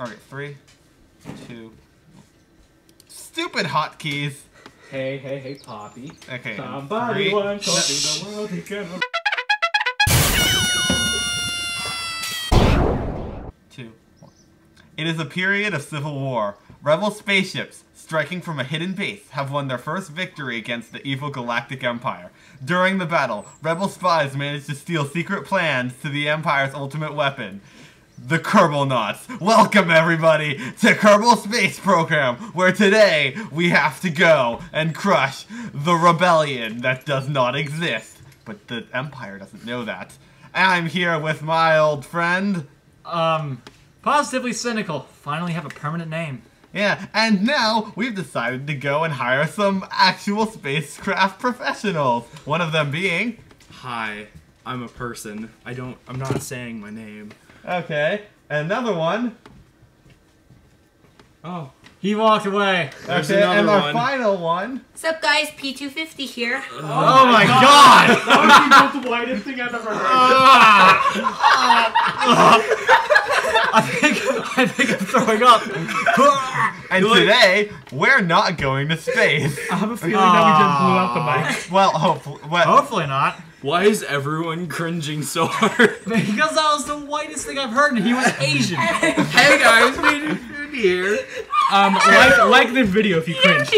Target 3, 2. Stupid hotkeys. Hey, hey, hey, Poppy. Okay. Somebody wants to the world again. 2, 1. It is a period of civil war. Rebel spaceships, striking from a hidden base, have won their first victory against the evil Galactic Empire. During the battle, Rebel spies managed to steal secret plans to the Empire's ultimate weapon, the Kerbalnauts. Welcome, everybody, to Kerbal Space Program, where today we have to go and crush the rebellion that does not exist. But the Empire doesn't know that. I'm here with my old friend... Positively Cynical. Finally have a permanent name. Yeah, and now we've decided to go and hire some actual spacecraft professionals. One of them being... Hi, I'm a person. I'm not saying my name. Okay, and another one. Oh, he walked away. There's okay, and our one. Final one. What's up, guys? P250 here. Oh my god! That was the whitest thing I've ever heard. I think I'm throwing up. And today, we're not going to space. I have a feeling that we just blew out the mic. Well, hopefully not. Why is everyone cringing so hard? Because that was the whitest thing I've heard, and he was Asian. Hey guys, we did food here. Like the video if you cringe.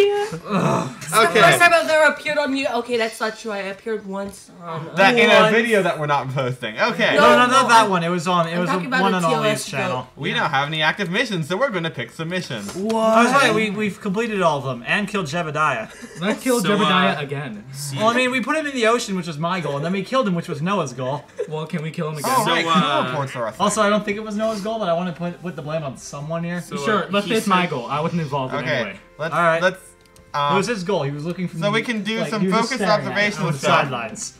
Okay. The first time I've ever appeared on you. Okay, that's not true. I appeared once. That in a video that we're not posting. Okay. No, not that one. It was on. It was one on Ollie's channel. We don't have any active missions, so we're gonna pick some missions. What? I was right. We've completed all of them and killed Jebediah. Let's kill Jebediah again. Well, I mean, we put him in the ocean, which was my goal. And then we killed him, which was Noah's goal. Well, can we kill him again? Oh, right. Also, I don't think it was Noah's goal, but I want to put the blame on someone here. So, sure, let's say it's my goal. I wasn't involved in any way. Alright. It was his goal. He was looking for me. So we can do some focused observational sidelines.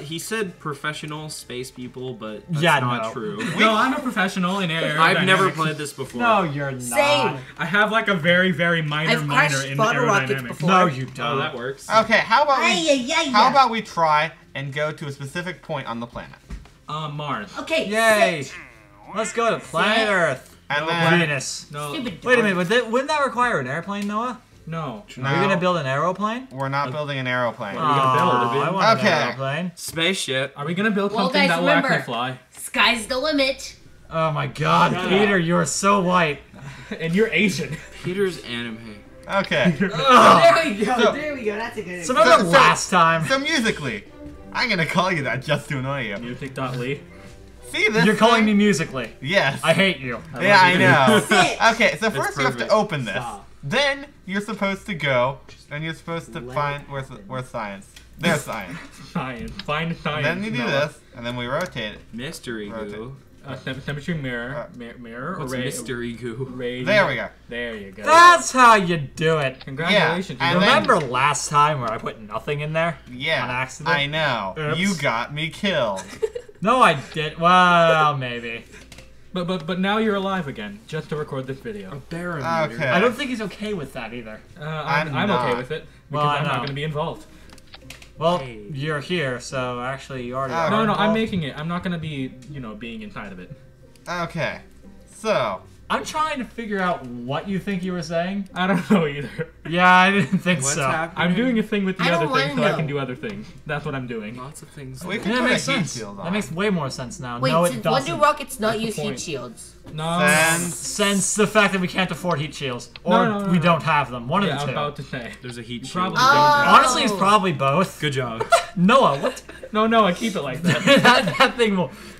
He said professional space people, but that's not true. No, I'm a professional in aerodynamics. I've never played this before. No, you're not. Same. I have like a very, very minor in aerodynamics. No, you don't. Oh, that works. Okay, how about we try and go to a specific point on the planet? Mars. Okay. Yay. Let's go to planet Earth. And then Venus. No. Wait a minute. Wouldn't that require an airplane, Noah? No. Are we gonna build an aeroplane? We're not building an aeroplane. What are we gonna build? I want an aeroplane. Spaceship. Are we gonna build something that will actually fly? Sky's the limit. Oh my god, Peter, you are so white. And you're Asian. Peter's anime. Okay. There we go, that's a good idea. So remember last time. So musically. I'm gonna call you that just to annoy you. Music.ly. See this? You're calling me musically. Yes. I hate you. Yeah, I know. Okay, so first you have to open this. Then you're supposed to go, and you're supposed to find where's science. There's science. Find science. And then you do this, and then we rotate it. Mystery goo. Temperature mirror. Mirror. What's mystery goo? Radio. There we go. There you go. That's how you do it. Congratulations. Yeah, remember last time where I put nothing in there? Yeah. On accident. I know. Oops. You got me killed. No, I did. Well, maybe. But now you're alive again, just to record this video. A barometer. Okay. I don't think he's okay with that either. I'm okay with it, because I'm not going to be involved. Well, you're here, so actually you already are. No, involved. I'm making it. I'm not going to be, being inside of it. Okay. So... I'm trying to figure out what you think you were saying. I don't know either. Yeah, I didn't think so. Happening? I'm doing a thing with the other thing so I can do other things. That's what I'm doing. Lots of things. Well, that makes sense. That makes way more sense now. Wait, no, it doesn't. Why do rockets not use heat shields? No. Since the fact that we can't afford heat shields. Or we don't have them. One of the two. I'm about to say. There's a heat shield. Honestly, it's probably both. Good job. Noah, what? No, Noah, keep it like that.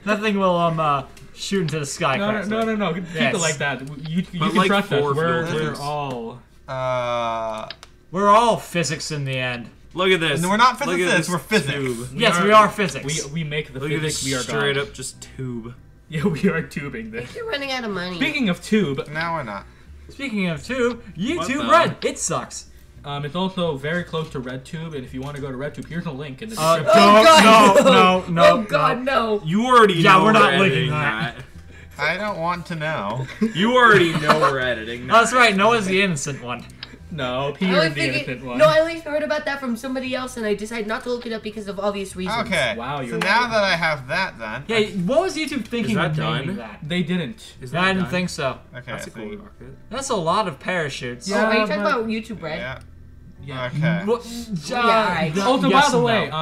That thing will shoot into the sky. No. Keep it like that. You can like trust us. We're all... We're all physics in the end. Look at this. No, we're not physicists. We're physics. We are physics. We make the physics. We are straight up just tube. Yeah, we are tubing this. I think you're running out of money. Speaking of tube... No, we're not. Speaking of tube, YouTube Red. It sucks. It's also very close to RedTube, and if you want to go to RedTube, here's a link in the description. No. Oh, God, no. You already know we're not linking that. I don't want to know. You already know we're editing that. That's right, Noah's the innocent one. No, Peter is the innocent one. No, I only heard about that from somebody else, and I decided not to look it up because of obvious reasons. Okay. Wow. So now that I have that, then. Yeah. What was YouTube thinking of doing that? They didn't. Is that? I didn't think so. Okay. That's a cool rocket. That's a lot of parachutes. Yeah. Oh, are you talking about YouTube, right? Yeah. Yeah. Okay. Also, by the way,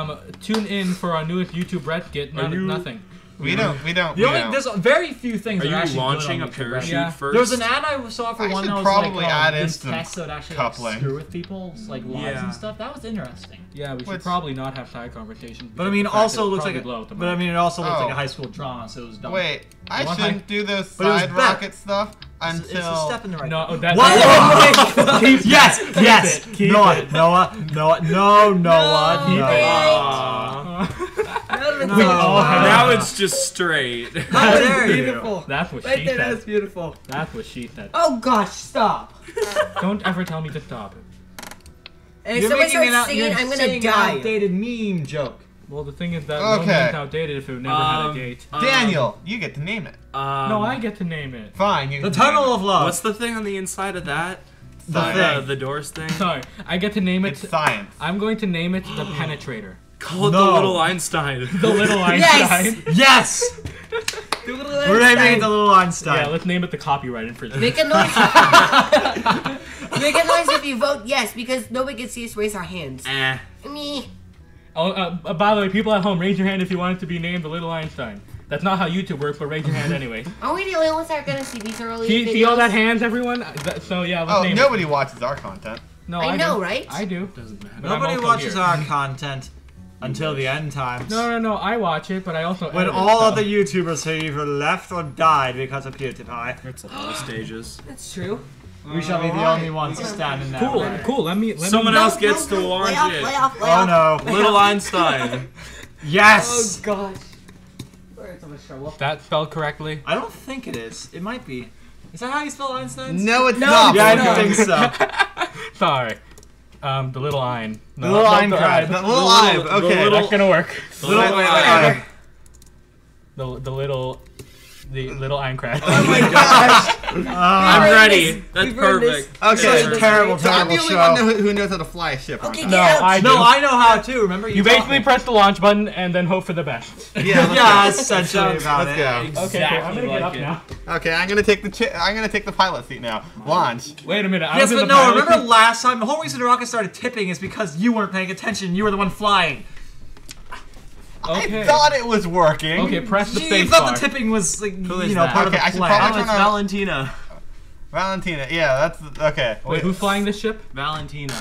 tune in for our newest YouTube Reddit. Nothing. We don't. There's very few things. Are you actually launching good on a parachute first? There was an ad I saw for one that was probably like add instant test, so it actually like, screw with people's like lives and stuff. That was interesting. Yeah, we should probably not have side conversations. But I mean, also looks like it also looks like a high school drama, so it was dumb. Wait, I shouldn't do those side rocket stuff until it's a step in the right. No, that's yes. Noah. No. Now it's just straight. That was beautiful. That's what she said. That's beautiful. That's what she said. Oh gosh, stop! Don't ever tell me to stop it. And if someone starts singing, I'm gonna die. Outdated meme joke. Well, the thing is that moment's outdated if it never had a date. Daniel, you get to name it. No, I get to name it. Fine. You the Tunnel of Love. What's the thing on the inside of that? The doors thing. Sorry, I get to name it. It's science. I'm going to name it the Penetrator. Call it the Little Einstein. The Little Einstein. Yes. The Little Einstein. We're naming it the Little Einstein. Yeah, let's name it the copyright infringement. Make a noise. Make a noise if you vote yes, because nobody can see us raise our hands. Me. Oh, by the way, people at home, raise your hand if you want it to be named the Little Einstein. That's not how YouTube works, but raise your hand anyway. Are we the only ones that are gonna see these early videos? See all that hands, everyone. So yeah. Let's name nobody watches our content. No, I know, right? I do. Doesn't matter. Nobody watches our content. Until the end times. No, I watch it, but I also edit other YouTubers have either left or died because of PewDiePie. That's a lot of stages. That's true. We shall be the only ones to stand in that way. Cool, let me... Someone else gets to launch it. Oh no. Little Einstein. Yes! Oh gosh. That spelled correctly? I don't think it is. It might be. Is that how you spell Einstein? No, it's not. Yeah, I don't think so. Sorry. The Little Ein. No, the Little Ein cried. The Little Ein. Okay, that's gonna work. The Little Ein cried. Oh my gosh! I'm ready. That's perfect. Okay, it's a terrible show. I'm the only one who knows how to fly a ship. Okay, I know how to. Remember, you basically press the launch button and then hope for the best. Yeah, essentially about it. Let's go. Okay, I'm gonna get up now. Okay, I'm gonna take the pilot seat now. Launch. Wait a minute. Yes, but no. Remember last time, the whole reason the rocket started tipping is because you weren't paying attention. You were the one flying. Okay. I thought it was working. Okay, press the space bar. You thought the tipping was, like, part of the plan. I should probably Valentina. Valentina, yeah, that's okay. Wait, who's flying this ship? Valentina.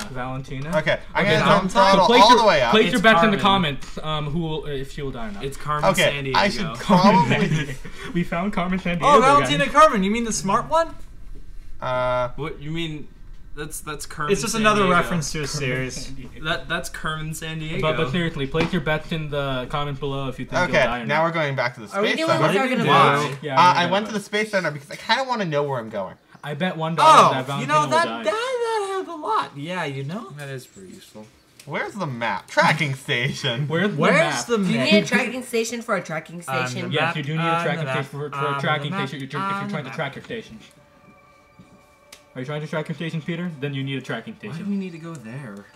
Okay, I'm gonna throttle all the way up. Place your bets in the comments. If she will die or not. It's Carmen Sandiego. Okay, I should probably. We found Carmen Sandiego. Oh, Valentina Carmen. You mean the smart one? What you mean? That's Kerman. It's just another reference to a series. That's Carmen Sandiego. But seriously, place your bets in the comments below if you think you'll die or not. Now we're going back to the space center. I went to the space center because I kind of want to know where I'm going. I bet $1 that Valentina will die. That happened a lot. Yeah, that is pretty useful. Where's the map? Tracking station. Where's the map? Do you need a tracking station for a tracking station? Yes, you do need a tracking station for a tracking station if you're trying to track your station. Are you trying to track your station, Peter? Then you need a tracking station. Why do we need to go there?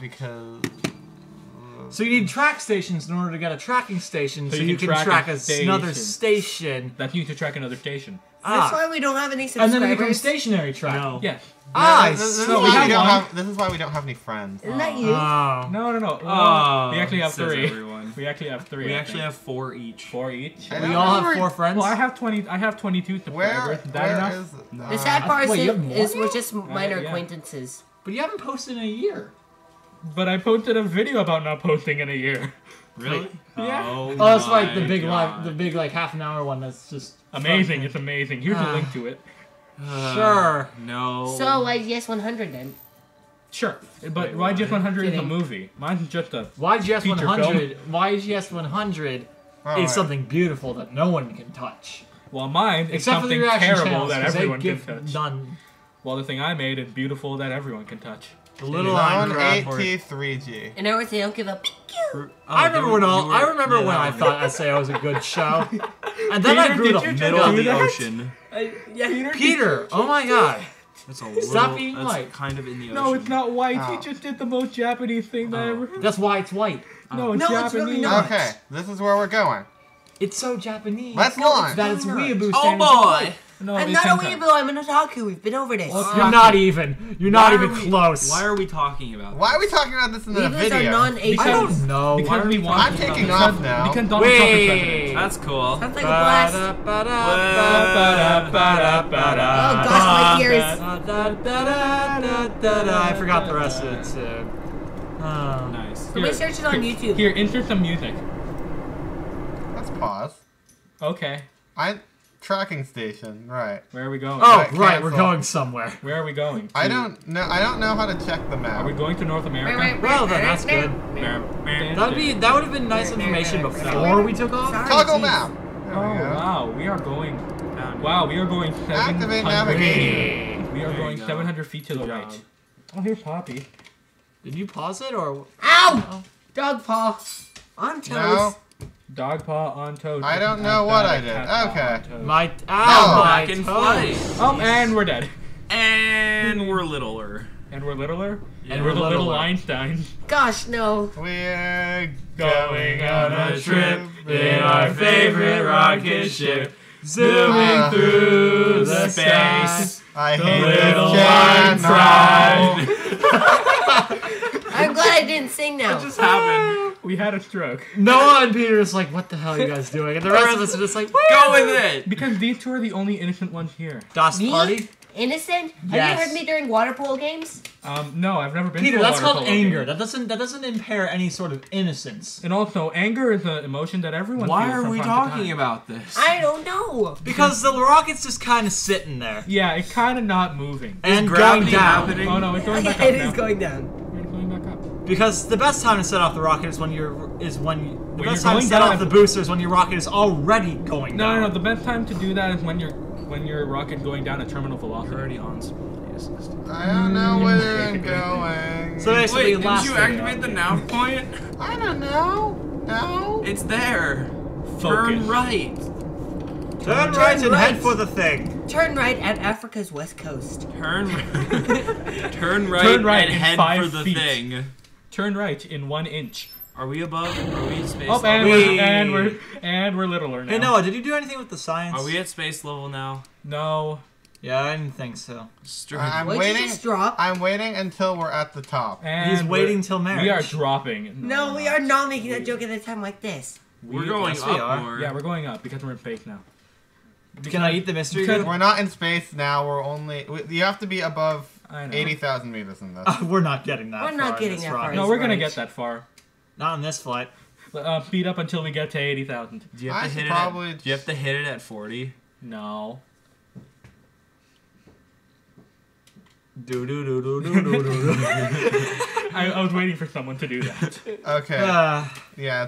Because... So you need track stations in order to get a tracking station so you can track another station. That's you to track another station. That's why we don't have any subscribers. And then it becomes stationary track. No. Yeah. This is why we don't have any friends. Isn't that you? No. We actually have three. We actually have three. We actually have four each. We all have four friends. Well, I have 22 subscribers. Where is the sad part is we're just minor acquaintances. But you haven't posted in a year. But I posted a video about not posting in a year. Really? Yeah. Oh, that's like the big half an hour one. That's just amazing. It's amazing. Here's a link to it. Sure. No. So YGS 100 then. Sure, but YGS 100 is a movie. Mine's just a YGS 100. YGS 100 is something beautiful that no one can touch. Well, mine is something terrible that everyone can touch. None. Well, the thing I made is beautiful that everyone can touch. The Little Ein 83G. And I would say, don't give up. I remember when I thought SA was a good show, and then I grew to the middle of the ocean. Peter, oh my god. That's a Stop being white. Kind of in the ocean. No, it's not white. He just did the most Japanese thing that I ever heard. That's why it's white. No, it's Japanese. It's really not. Okay, this is where we're going. It's so Japanese. Let's launch. That it's weeaboo. Oh boy. No, I'm not a weeaboo. I'm an otaku. We've been over this. Well, you're not even. You're not even close. Why are we talking about this? Why are we talking about this in the video? Weeaboos are non-Asian. I don't know. Why are we talking about this? I'm taking off now. Wait. That's cool. Sounds like a blast. Oh gosh, my ears. I forgot the rest of it too. Nice. Somebody search it on YouTube. Here, insert some music. Let's pause. Okay. Tracking station, right. Where are we going? Oh, right, we're going somewhere. Where are we going? I don't know how to check the map. Are we going to North America? Well, then that's good. That would have been nice information before we took off. Toggle map. Oh, wow, we are going. Wow, we are going 700. Activate navigator. We are going 700 feet to the right. Oh, here's Poppy. Did you pause it or? Ow! Dog paw. On toes. Dog paw on toad. I don't know what I did. Okay. My back in flight. Oh, and we're dead. And we're littler. And we're littler. Yeah. And we're the little Einstein. Gosh, no. We're going on a trip in our favorite rocket ship, zooming through the space. I hate the little Einstein. I'm glad I didn't sing now. It just happened. We had a stroke. Noah and Peter is like, what the hell are you guys doing? And the rest of us are just like, go with it! Because these two are the only innocent ones here. Das Party? Innocent? Yes. Have you heard me during water polo games? No, I've never been to water polo. Peter, that's called anger. That doesn't impair any sort of innocence. And also, anger is an emotion that everyone feels from time to time. Why are we talking about this? I don't know. Because the rocket's just kind of sitting there. Yeah, it's kind of not moving. And going down. Oh no, it's going back up now. It is going down. Because the best time to set off the rocket is when you're the best time to set off the booster is when your rocket is already going down. No. The best time to do that is when your rocket going down at terminal velocity. You're already on stability assist. I don't know where I'm going. So basically, last did you activate the now point? I don't know. No. It's there. Focus. Turn right. Turn right and head for the thing. Turn right at Africa's west coast. Turn right and head for the thing. Turn right in 1 inch. Are we above? Are we at space level? And we're littler now. Hey Noah, did you do anything with the science? Are we at space level now? No. Yeah, I didn't think so. I'm waiting until we're at the top. And he's waiting till marriage. We are dropping. No, we are not making that joke at a time like this. We're going up. Yeah, we're going up because we're in space now. Can I eat the mystery? Because we're not in space now. We're only. You have to be above 80,000 meters in this. We're not getting that far. We're not getting that far. No, we're going to get that far. Not on this flight. Speed up until we get to 80,000. Do you have to hit it at 40? No. I was waiting for someone to do that. Okay. Yeah, I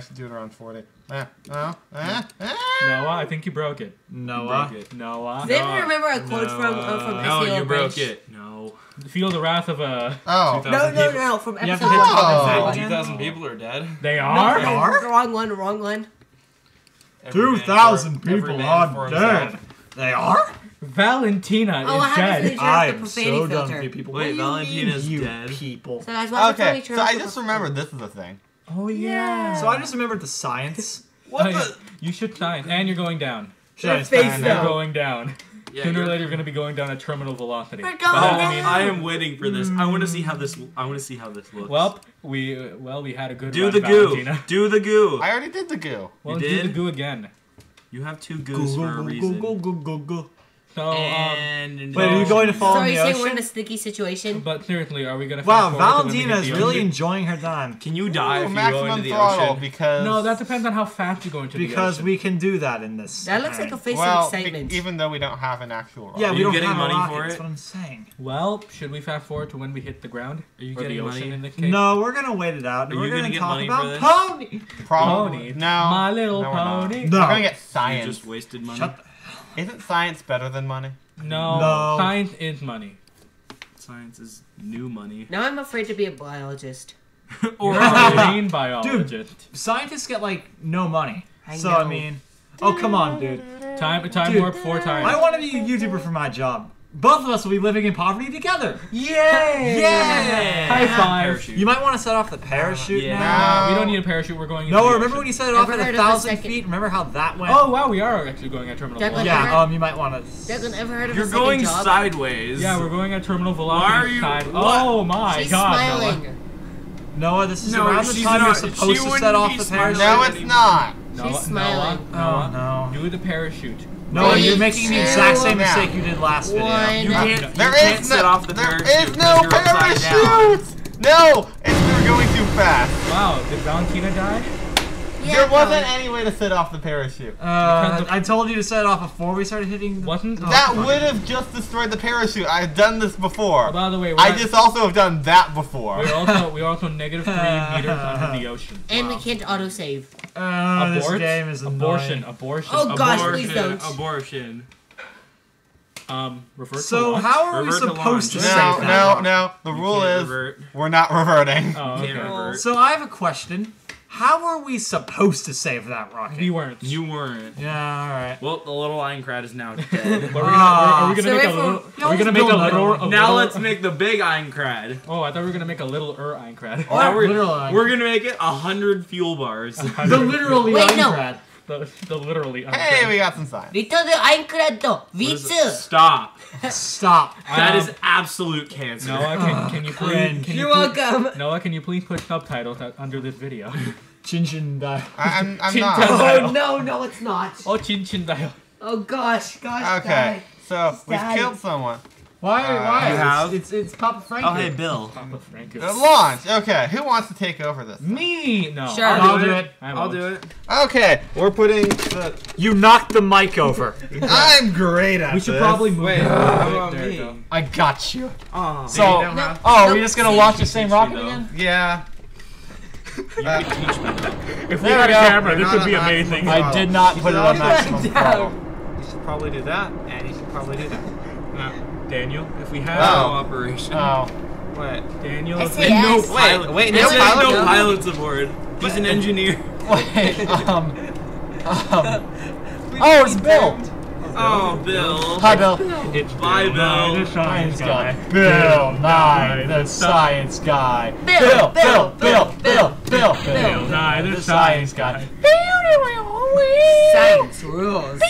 should do it around 40. Noah, I think you broke it. Noah. Does anyone remember a quote from SEO? No, you broke it. No. Feel the wrath of a... Oh. No, from episode 1. 2,000 people are dead. They are? No, wrong one. 2,000 people are dead. They are? Valentina is dead. I am so done with you people. Wait, Valentina's dead. So okay, so I just remembered this is a thing. Oh yeah. So I just remembered the science. What the? You should science. And you're going down. You're going down. Yeah, sooner or later you're going to be going down at terminal velocity. We're going down. I am waiting for this. I want to see how this looks. Well, we had a good run, Valentina. Do the goo. I already did the goo. Well, do the goo again. You have two goos for a reason. Go. So, wait, are you going to fall in the ocean? So you say we're in a sticky situation? But seriously, are we going to fall in the ocean? Wow, Valentina is really enjoying her time. Can you die if you go into the ocean? Because... No, that depends on how fast you go into the ocean. Because we can do that in this. That looks like a face of excitement. Even though we don't have an actual rocket. Yeah, we don't have money for it. That's what I'm saying. Well, should we fast forward to when we hit the ground? Are you getting money in this case? No, we're going to wait it out. We're going to talk about pony. Probably. No. My little pony. We're going to get science. You just wasted money. Isn't science better than money? No. Science is money. Science is new money. Now I'm afraid to be a biologist. Or a marine biologist. Dude, scientists get, like, no money. I know. I mean... Oh, come on, dude. Time warp four times. I want to be a YouTuber for my job. Both of us will be living in poverty together. Yay! Yeah! High five. You might want to set off the parachute now. No, we don't need a parachute. We're going. No, remember when you set it off at 1,000 feet? Remember how that went? Oh wow, we are actually going at terminal velocity. Yeah. You might want to. Doesn't ever heard of. You're going sideways. Yeah, we're going at terminal velocity. Why are you? Oh my God! She's smiling. Noah, this is around the time you're supposed to set off the parachute. No, it's not. She's smiling. Oh no! Do the parachute. No, you're making the exact same mistake you did last video. You can't set off the parachute! No! We're going too fast. Wow, did Valentina die? Yeah, there wasn't any way to set off the parachute. I told you to set it off before we started hitting the... That would have just destroyed the parachute. I've done this before. By the way, I just also have done that before. We're also -3 meters under the ocean. And we can't autosave. This game is abortion. Abortion. Oh gosh, please don't. Abortion. So how are we supposed to save? No. The rule is we're not reverting. Oh, okay. So I have a question. How are we supposed to save that rocket? We weren't. You weren't. Yeah, alright. Well, the little Ironcrad is now dead. Are we gonna make a little... Now let's make the big Ironcrad. Oh, I thought we were gonna make a little Ironcrad. Oh, we're gonna make it 100 fuel bars. The literally Ironcrad. The literally Ironcrad. Hey, we got some signs. Little Ironcrad, V2. Stop. Stop. That is absolute cancer. Noah, can you please... You're welcome. Noah, can you please put subtitles under this video? Chin-chin-dai. I'm not. Oh, no, it's not. Oh, chin-chin-dai. Oh, gosh. Okay, so we've killed someone. Why? You have? It's Papa Franco. Oh, hey, Bill. Papa Franco. Launch. Okay, who wants to take over this? Me. No. Sure. I'll do it. Okay, we're putting the... You knocked the mic over. I'm great at this. We should probably move. Wait, how about me? Go. I got you. Oh. So, are we just going to launch the same rocket again? Yeah. You can teach me. If we had a camera, this would be amazing. I did not put it on maximum power. You should probably do that, and you should probably do that. Daniel, if we had cooperation. Oh. What? Daniel, no pilots aboard. He's an engineer. Wait, oh, it's Bill. Oh, Bill. Hi, Bill. It's Bill Nye, the science guy. Bill Nye, the science guy. Bill. Bill Nye, the science guy. Science rules.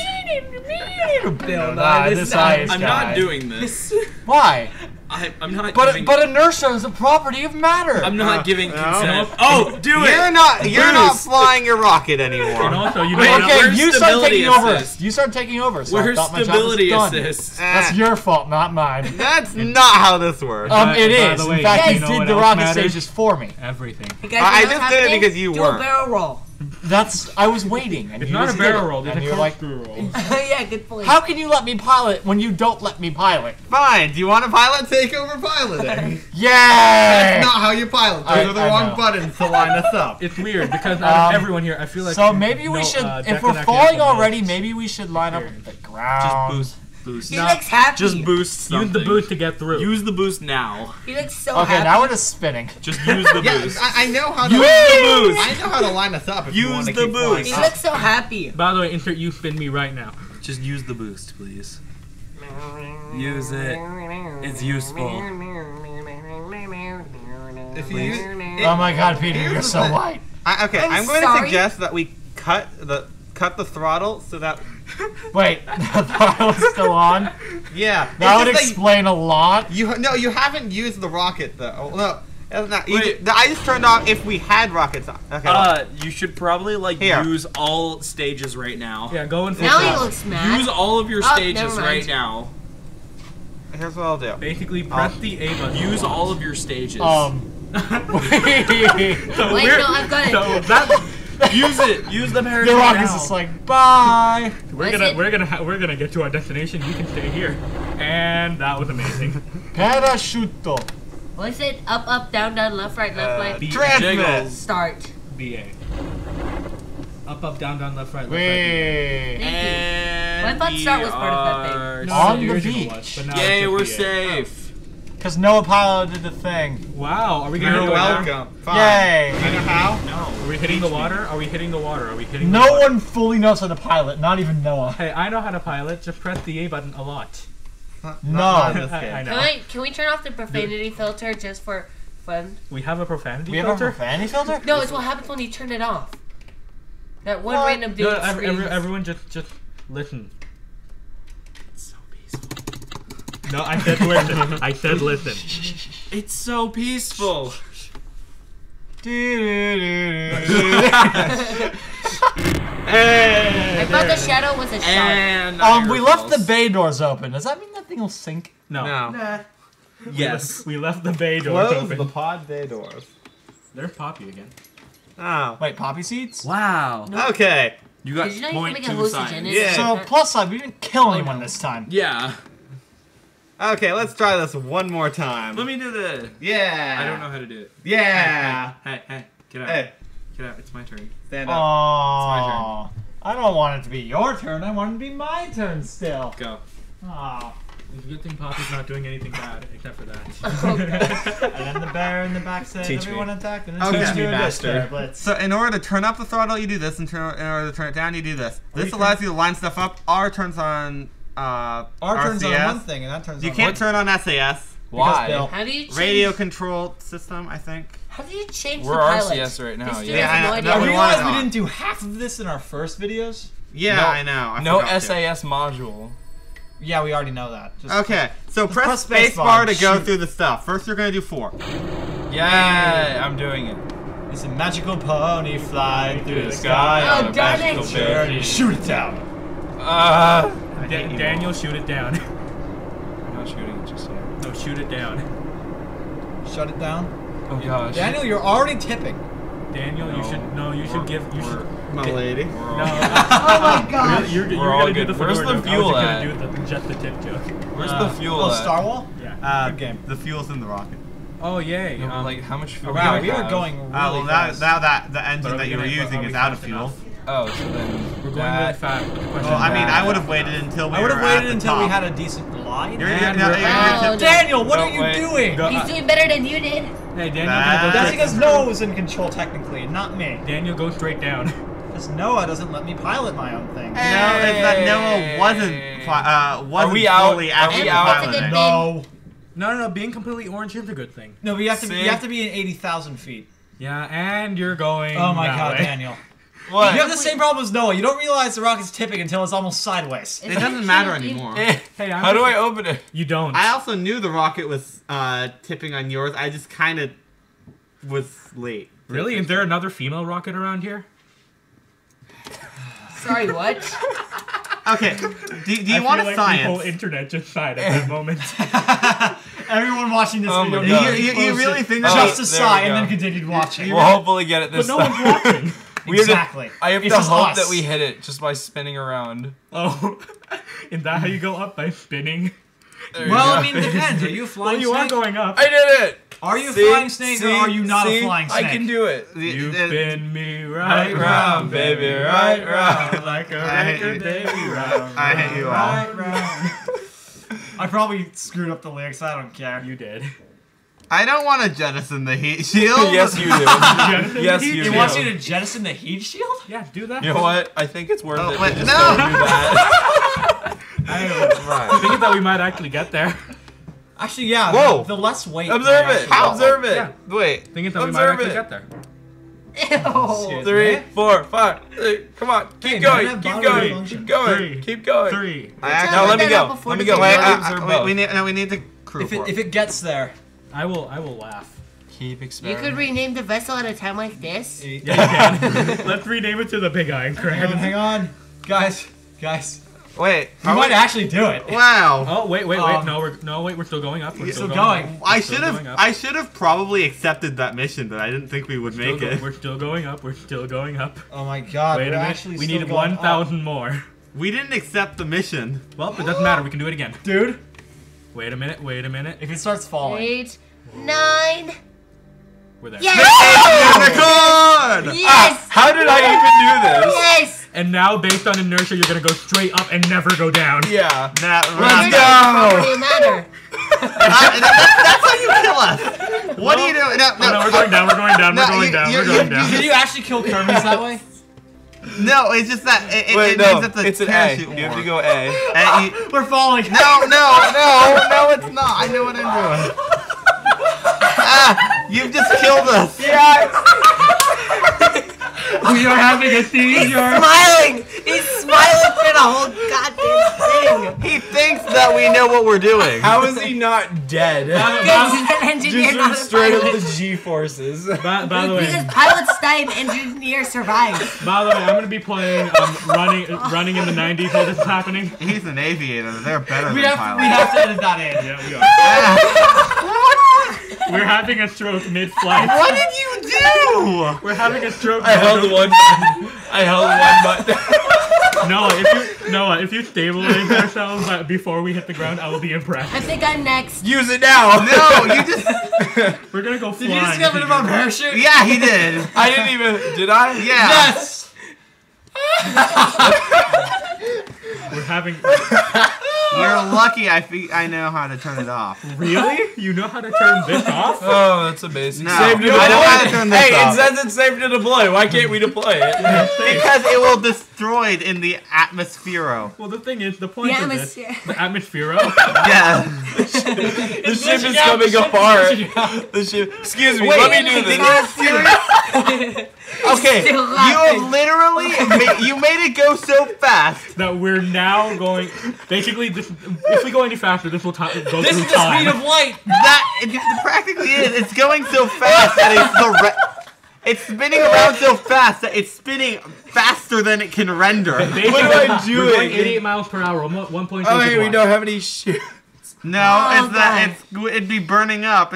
Bill Nye, the science guy. I'm not doing this. Why? I'm not. But inertia is a property of matter. I'm not giving consent. Oh, do it! You're not flying your rocket anymore. And also, you start taking over. You start taking over. So where's stability assist? That's your fault, not mine. That's not how this works. It is. In fact, you did the rocket stages for me. Everything. I just did it because you were. Do a barrel roll. I was waiting. It's not a barrel roll, it's a corkscrew roll. Yeah, good point. How can you let me pilot when you don't let me pilot? Fine, do you want to pilot? Take over piloting. Yeah! That's not how you pilot. Those are the wrong buttons to line us up. It's weird, because out of everyone here, I feel like... So maybe we should, if we're falling already, maybe we should line up with the ground. Just boost. He looks happy. Just boost something. Use the boost to get through. Use the boost now. He looks so happy. Okay, now we're just spinning. Just use the boost. I know how to use the boost. I know how to line us up if you want to keep flying. He looks so happy. By the way, insert you spin me right now. Just use the boost, please. Use it. It's useful. If you use, oh my God, Peter, you're so light. Okay, I'm going to suggest that we cut the throttle so that. Wait, the throttle's still on? Yeah. That would explain a lot. You haven't used the rocket though. No. I just turned off if we had rockets on. Okay. You should probably use all stages right now. Yeah, go and now he looks mad. Use all of your stages right now. Here's what I'll do. Basically, press the A button. Use all of your stages. I've got it. Use it. Use the parachute. The rock is just like bye. We're gonna get to our destination. You can stay here. And that was amazing. Parachuto. Was it up, down, down, left, right? Transmit. Start. BA. Up, down, down, left, right. Wait. Thank you. I thought start was part of that thing. On the beach. Yay, we're safe. Because Noah piloted the thing. Wow. Are we going to go welcome. Yay. Do you know how? No. Are we hitting the water? Are we hitting the water? Are we hitting the water? No one fully knows how to pilot. Not even Noah. Hey, I know how to pilot. Just press the A button a lot. No. I know. Can we turn off the profanity filter just for fun? We have a profanity filter? No, it's what happens when you turn it off. That one random dude everyone just listen. It's so peaceful. No, I said listen. I said listen. It's so peaceful. I thought the shadow was a shark. We left the bay doors open. Does that mean that thing will sink? No. Nah. Yes. We left the bay doors open. Close the pod bay doors. There's Poppy again. Oh. Wait, poppy seeds? Wow. No. Okay. You got point 2 signs. Yeah. So, plus side, we didn't kill anyone this time. Yeah. Okay, let's try this one more time. Let me do this. Yeah. I don't know how to do it. Yeah. Hey, get out. Hey. Get out. It's my turn. Stand up. Aww. It's my turn. I don't want it to be your turn. I want it to be my turn still. Go. Aww. It's a good thing Poppy's not doing anything bad, except for that. Okay. And then the bear in the back said, everyone attacked, and then teach me, master. So in order to turn up the throttle, you do this, and in order to turn it down, you do this. This allows you to line stuff up. R turns on R turns on one thing, and that turns on You can't turn on SAS. Why? How do you change? Radio control system, I think. How do you change the pilot? We're RCS right now. I realized we didn't do half of this in our first videos. Yeah, I know. No SAS module. Yeah, we already know that. Just okay, so press spacebar to go through the stuff. First, you're going to do 4. Yeah, I'm doing it. It's a magical pony flying through the sky on a magical journey. Shoot it down. Daniel, shoot it down. I'm not shooting it just yet. No, shoot it down. Shut it down? Oh gosh. Daniel, you're already tipping. Daniel, no, you should my lady. Oh my gosh! You're all good. Where's the fuel at? You're gonna do the jet the tip joke. Where's the fuel at? Starwall? Yeah. Good game. The fuel's in the rocket. Oh yay! No, like how much fuel? Wow, we were going really fast. Now that the engine that you were using is out of fuel. Oh, so then we're going really fast. Well, I mean, I would have waited until we had a decent glide. Daniel, what are you doing? He's doing better than you did. Hey, Daniel, that's because Noah was in control technically, not me. Daniel, go straight down. Because Noah doesn't let me pilot my own thing. Hey. No, it's that Noah wasn't fully actually piloting. No. No, being completely orange is a good thing. No, but you have to be in 80,000 feet. Yeah, and you're going that way. Daniel. What? You have the same problem as Noah. You don't realize the rocket's tipping until it's almost sideways. It doesn't matter anymore. Hey, how do I open it? You don't. I also knew the rocket was tipping on yours. I just kind of was late. Really? Is there another female rocket around here? Sorry, what? Okay. Do you want a science? The whole internet just sighed at that moment. Everyone watching this video. You really think just a sigh and then continued watching. We'll hopefully get it this time. But no one's watching. Exactly. I have to hope that we hit it just by spinning around. Oh, is that how you go up, by spinning? Well, I mean, it depends. Are you a flying snake? Well, you are going up. I did it! Are you a flying snake or are you not a flying snake? I can do it. You spin me right round, baby, right round. Like a record, baby, round. I hate you all. Right round. I probably screwed up the lyrics. I don't care. You did. I don't want to jettison the heat shield. Yes, you do. yes, you do. He wants you to jettison the heat shield? Yeah, do that. You know what? I think it's worth it. Wait, no! Don't do that. I think that we might actually get there. Actually, yeah. Whoa! The less weight. Observe it. Observe it. Yeah. Wait. Think that we might actually get there. Ew. 3, 4, 5, 3. Come on. Keep going. Keep going. Keep going. Keep going. 3. No, let me go. Let me go. Wait. No, we need the crew. If it gets there. I will laugh. Keep experimenting. You could rename the vessel at a time like this. Yeah, you can. Let's rename it to the Big Iron Crab. Hang on. Guys. Wait. You might actually do it. Wow. Oh, wait. No, wait. We're still going up. We're still going. I should have probably accepted that mission, but I didn't think we would make it. We're still going up. We're still going up. Oh my god. Wait a minute. We need 1,000 more. We didn't accept the mission. Well, it doesn't matter. We can do it again. Dude. Wait a minute. If it starts falling. 8, 9. We're there. Yes! Yes! How did I even do this? Yes! and now based on inertia, you're gonna go straight up and never go down. Yeah. Let's go! That's how you kill us! What do you do? No, we're going down, we're going down. Did you actually kill Kerman that way? No, it's just that it's an A. You have to go A. We're falling. No, it's not. I know what I'm doing. You've just killed us. Yeah. We are having a seizure. He's smiling. He's smiling for the whole goddamn thing. He thinks that we know what we're doing. How is he not dead? Just straight up the G-forces. By the way, because pilots die and engineers survive. By the way, I'm gonna be playing running in the '90s while this is happening. He's an aviator. They're better than pilots. We have to edit that in. Yeah, we are. We're having a stroke mid-flight. What did you do? We're having a stroke. I held one button. Noah, if you stabilize ourselves before we hit the ground, I will be impressed. I think I'm next. Use it now. No, you just. We're gonna go flying. Did you just give him a parachute? Yeah, he did. I didn't even. Did I? Yeah. Yes. We're having. You're lucky I know how to turn it off. Really? You know how to turn this off? Oh, that's amazing. No, I know how to turn this off. Hey, it says it's safe to deploy. Why can't we deploy it? Because it will destroy it in the atmosphere. Well, the thing is, the point of this... The atmosphere? Yeah. The ship is coming apart. The ship... Excuse me, let me do this. Okay, you have literally... You made it go so fast... That we're now going... Basically... If we go any faster, this will go through time. This is the speed of light. That practically is. It's going so fast that it's spinning around so fast that it's spinning faster than it can render. What do I do? We're going 88 miles per hour. 1.8. Oh, wait, we don't have any shit. No, oh, it'd be burning up.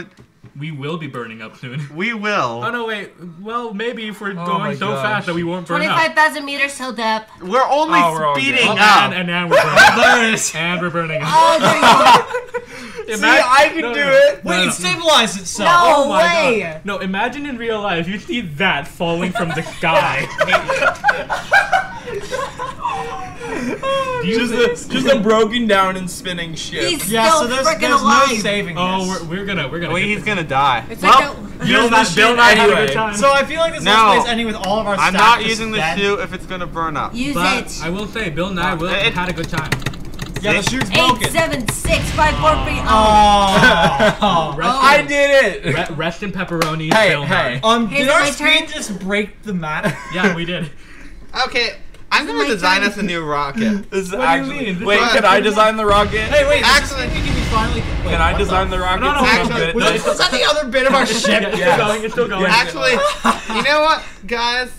We will be burning up soon. We will. Oh no, wait. Well, maybe if we're going so fast that we won't burn up. 25,000 meters till depth. We're only speeding up. And now we're burning up. And we're burning up. Oh, see, I can do it. Wait, it stabilized itself. No way. No, imagine in real life you see that falling from the sky. Just a broken down and spinning ship. He's still freaking alive. No saving this. Oh, we're gonna. Wait, he's gonna die. It's Bill Nye had a good time. So I feel like this is ending with all of our stuff. I'm not using this shoe if it's gonna burn up. Use it. I will say, Bill Nye had a good time. Yeah, the shoe's broken. 8, 7, 6, 5, 4, 3. Oh, I did it. Rest in pepperoni. Hey. Did our screen just break the mat? Yeah, we did. Okay. I'm gonna design us a new rocket. Wait, can I design the rocket? Hey, wait. Actually, can I design the rocket? No, actually, was that the other bit of our ship? It's still going. Actually, you know what, guys?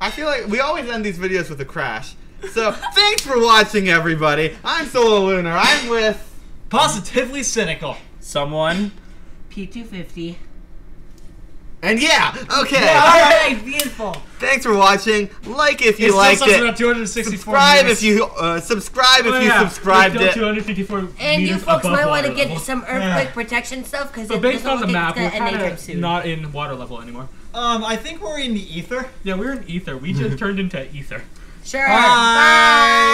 I feel like we always end these videos with a crash. So thanks for watching, everybody. I'm Soulerlunar. I'm with Positively Cynical. Someone. P250. And yeah, okay. Yeah, alright, beautiful. Thanks for watching. Like if you liked it. 264 subscribe meters. If you subscribe if you subscribed it. 254 and you folks might want to get some earthquake protection stuff because based on the map, we're kind of not in water level anymore. I think we're in the ether. Yeah, we're in ether. We just turned into ether. Sure. Bye.